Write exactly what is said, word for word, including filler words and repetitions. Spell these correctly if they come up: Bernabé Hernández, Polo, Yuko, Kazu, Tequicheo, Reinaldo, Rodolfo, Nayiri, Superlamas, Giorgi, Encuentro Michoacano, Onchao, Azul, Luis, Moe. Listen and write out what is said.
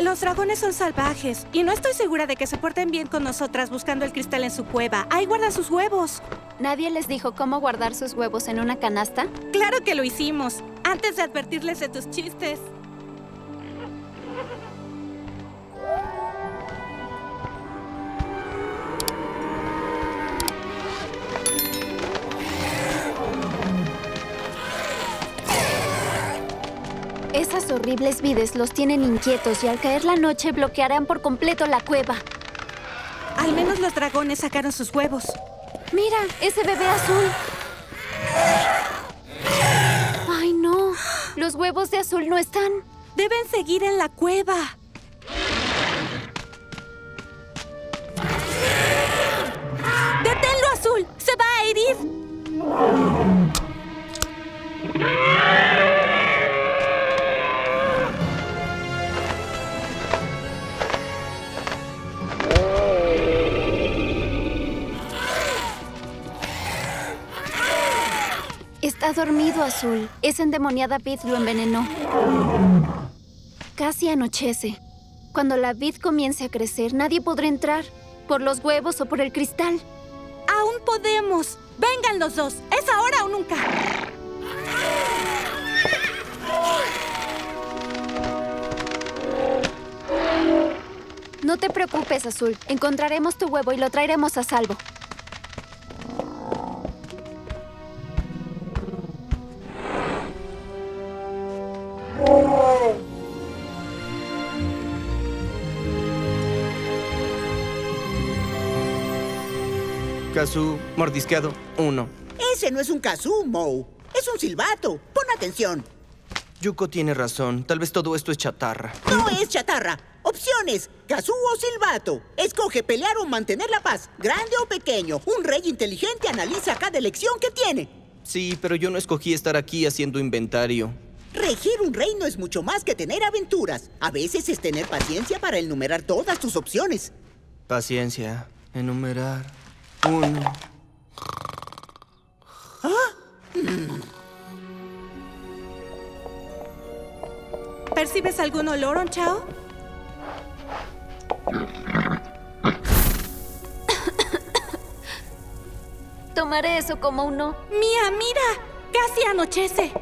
Los dragones son salvajes y no estoy segura de que se porten bien con nosotras buscando el cristal en su cueva. Ahí guardan sus huevos. ¿Nadie les dijo cómo guardar sus huevos en una canasta? ¡Claro que lo hicimos! Antes de advertirles de tus chistes. Esas horribles vides los tienen inquietos y al caer la noche bloquearán por completo la cueva. Al menos los dragones sacaron sus huevos. ¡Mira! ¡Ese bebé azul! ¡Ay, no! Los huevos de azul no están. Deben seguir en la cueva. ¡Deténlo, Azul! ¡Se va a herir! Está dormido, Azul. Esa endemoniada vid lo envenenó. Casi anochece. Cuando la vid comience a crecer, nadie podrá entrar. Por los huevos o por el cristal. ¡Aún podemos! ¡Vengan los dos! ¡Es ahora o nunca! No te preocupes, Azul. Encontraremos tu huevo y lo traeremos a salvo. Kazu mordisqueado uno. Ese no es un Kazu, Moe. Es un silbato. Pon atención. Yuko tiene razón. Tal vez todo esto es chatarra. No es chatarra. Opciones. Kazu o silbato. Escoge pelear o mantener la paz. Grande o pequeño. Un rey inteligente analiza cada elección que tiene. Sí, pero yo no escogí estar aquí haciendo inventario. Regir un reino es mucho más que tener aventuras. A veces es tener paciencia para enumerar todas tus opciones. Paciencia. Enumerar. Uno. ¿Ah? ¿Percibes algún olor, Onchao? Tomaré eso como un no. Mía, mira, casi anochece.